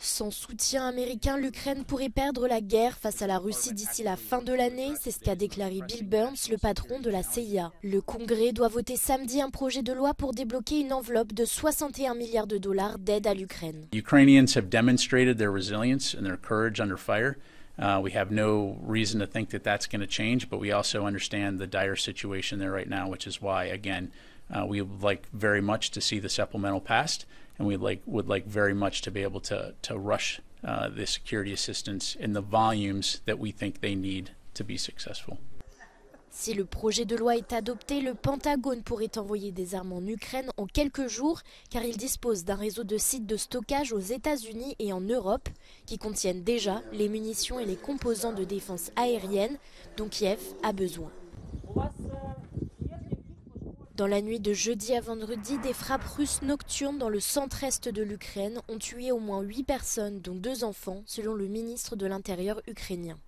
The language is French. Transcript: Sans soutien américain, l'Ukraine pourrait perdre la guerre face à la Russie d'ici la fin de l'année, c'est ce qu'a déclaré Bill Burns, le patron de la CIA. Le Congrès doit voter samedi un projet de loi pour débloquer une enveloppe de 61 milliards de dollars d'aide à l'Ukraine. Les Ukrainiens ont démontré leur résilience et leur courage under fire. We have no reason to think that that's going to change, but we also understand the dire situation there right now, which is why, again, we would like very much to see the supplemental passed, and we would like very much to be able to rush the security assistance in the volumes that we think they need to be successful. Si le projet de loi est adopté, le Pentagone pourrait envoyer des armes en Ukraine en quelques jours, car il dispose d'un réseau de sites de stockage aux États-Unis et en Europe, qui contiennent déjà les munitions et les composants de défense aérienne dont Kiev a besoin. Dans la nuit de jeudi à vendredi, des frappes russes nocturnes dans le centre-est de l'Ukraine ont tué au moins 8 personnes, dont 2 enfants, selon le ministre de l'Intérieur ukrainien.